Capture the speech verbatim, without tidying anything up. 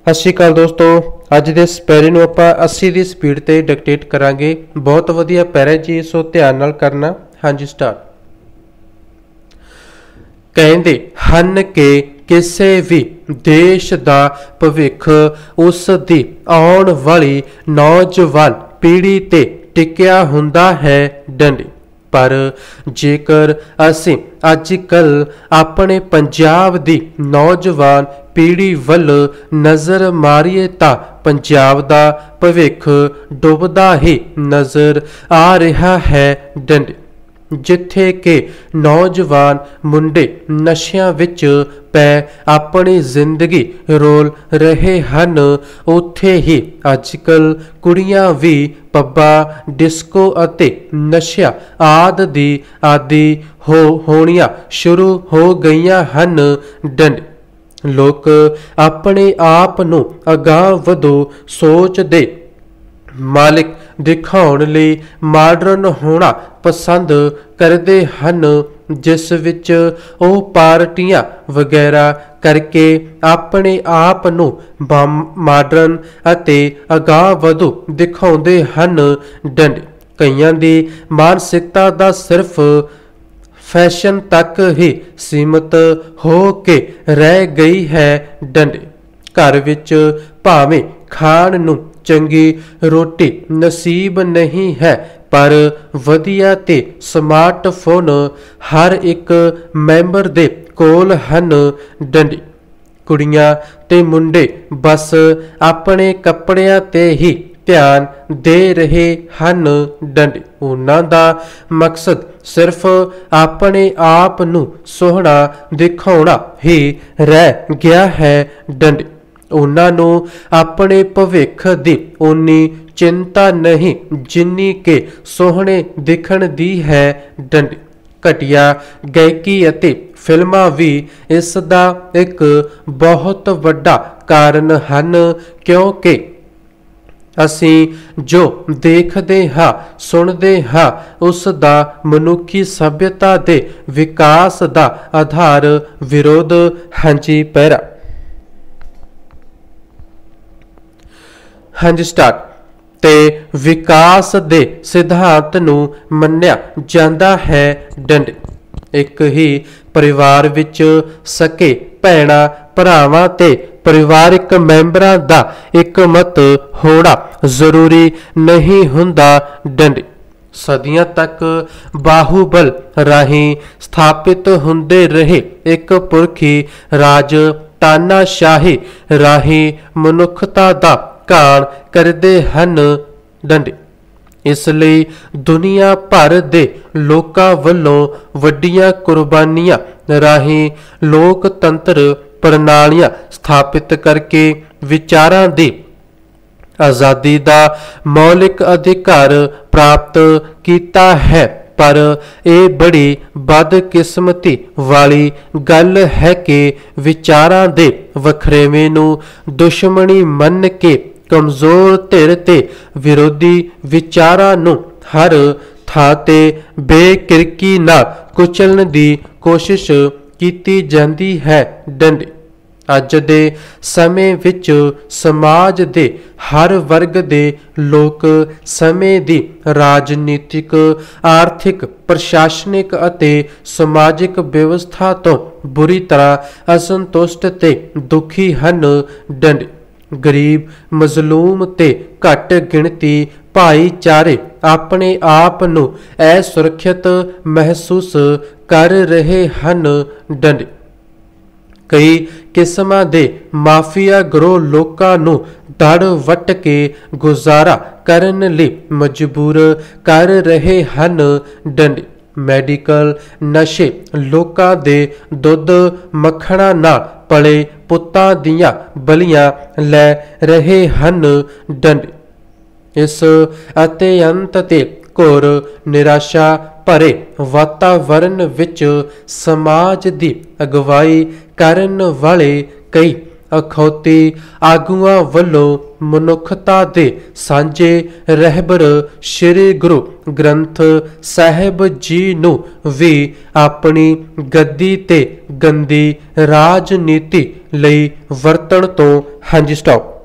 ਸਤਿ ਸ਼੍ਰੀ ਅਕਾਲ ਦੋਸਤੋ, ਅੱਜ ਦੇ ਸਪੈਰੇ ਨੂੰ ਆਪਾਂ अस्सी ਦੀ ਸਪੀਡ ਤੇ ਡਿਕਟੇਟ ਕਰਾਂਗੇ। ਬਹੁਤ ਵਧੀਆ ਪੈਰਾ ਜੀ, ਸੋ ਧਿਆਨ ਨਾਲ ਕਰਨਾ। ਹਾਂਜੀ ਸਟਾਰਟ। ਕਹਿੰਦੇ ਹਨ ਕਿ ਕਿਸੇ ਵੀ ਦੇਸ਼ ਦਾ ਭਵਿੱਖ ਉਸ ਦੀ ਆਉਣ ਵਾਲੀ ਨੌਜਵਾਨ ਪੀੜ੍ਹੀ ਤੇ ਟਿਕਿਆ ਹੁੰਦਾ ਹੈ ਡੰਡੀ। पर जेकर असीं अजकल अपने पंजाब दी नौजवान पीढ़ी वल नज़र मारीए तां पंजाब दा भविख डुबदा ही नज़र आ रहा है डंडे। जिथे के नौजवान मुंडे नशियां विच पै अपनी जिंदगी रोल रहे हन, उत्थे ही अजकल कुड़ियां भी पब्बा डिस्को अते नशिया आदि दी आदि हो होणियां शुरू हो गईयां हन डंड। लोग अपने आप नूं अगां वधो सोच दे मालिक दिखाउण लई माडर्न होना पसंद करदे हन, जिस विच ओ पार्टियां वगैरह करके अपने आप नू माडर्न अते अगाह वधू दिखाउंदे हन डंड। कईयां दी मानसिकता दा सिर्फ फैशन तक ही सीमित हो के रह गई है डंड। घर विच भावें खाण नू चंगी रोटी नसीब नहीं है, पर वधिया ते स्मार्टफोन हर एक मैंबर दे कोल हन डंडी। कुड़ियां ते मुंडे बस अपने कपड़ियां ते ही ध्यान दे रहे हन डंडी। उन्हां दा मकसद सिर्फ अपने आप नू सोहना दिखाउणा ही रह गया है डंडी। उन्हां नू अपने भविख दी उन्नी चिंता नहीं जिन्नी के सोहने दिखण दी है डंडी। घटिया गायकी अते फिल्मां भी इस दा एक बहुत वड्डा कारण हन, क्योंकि असी जो देखते हाँ सुनते हाँ उस दा मनुखी सभ्यता दे विकास दा आधार विरोध। हाँ जी पैरा। हाँ जी स्टार्ट। ते विकास दे सिद्धांत नू मन्या जांदा है डंडे। एक ही परिवार विच सके भैणा भरावां ते परिवारिक मैंबरां दा एक मत होना जरूरी नहीं हुंदा डंडे। सदियां तक बाहुबल राही स्थापित हुंदे रहे एक पुरखी राज तानाशाही राही मनुखता दा कार करदे हन डंडे। इसलिए दुनिया भर दे लोकां वल्लों वड्डियां कुर्बानियां राही लोकतंत्र प्रणालियां स्थापित करके विचारां दी आज़ादी दा मौलिक अधिकार प्राप्त कीता है। पर यह बड़ी बदकिस्मती वाली गल है कि विचारां दे वखरेवें नू दुश्मनी मन के कमजोर धिर ते विरोधी विचारां नू हर थां ते बेकिरकी नाल कुचलण दी कोशिश कीती जांदी है डंडी। अज दे समय विच समाज दे हर वर्ग दे लोग समय दी राजनीतिक आर्थिक प्रशासनिक अते समाजिक व्यवस्था तो बुरी तरह असंतुष्ट ते दुखी हन डंडे। गरीब मजलूम ते घट गिणती भाईचारे अपने आप नू असुरक्षित महसूस कर रहे हन डंडे। कई किस्मां दे माफिया ग्रोह लोकां नू दड़ वट के गुजारा करन लई मजबूर कर रहे हन डंडे। मैडिकल नशे लोकां दे दुध मक्खणां नाल पले पुत्तां दियां बलियां लै रहे हन डंडे। इस अत्यंत ते घोर निराशा भरे वातावरण विच समाज की अगवाई करन वाले कई अखौती आगुआं वल्लों मनुखता दे सांझे रहबर श्री गुरु ग्रंथ साहिब जी नू भी अपनी गद्दी ते गंदी राजनीति लई वरतण तो हाँ जी स्टॉप।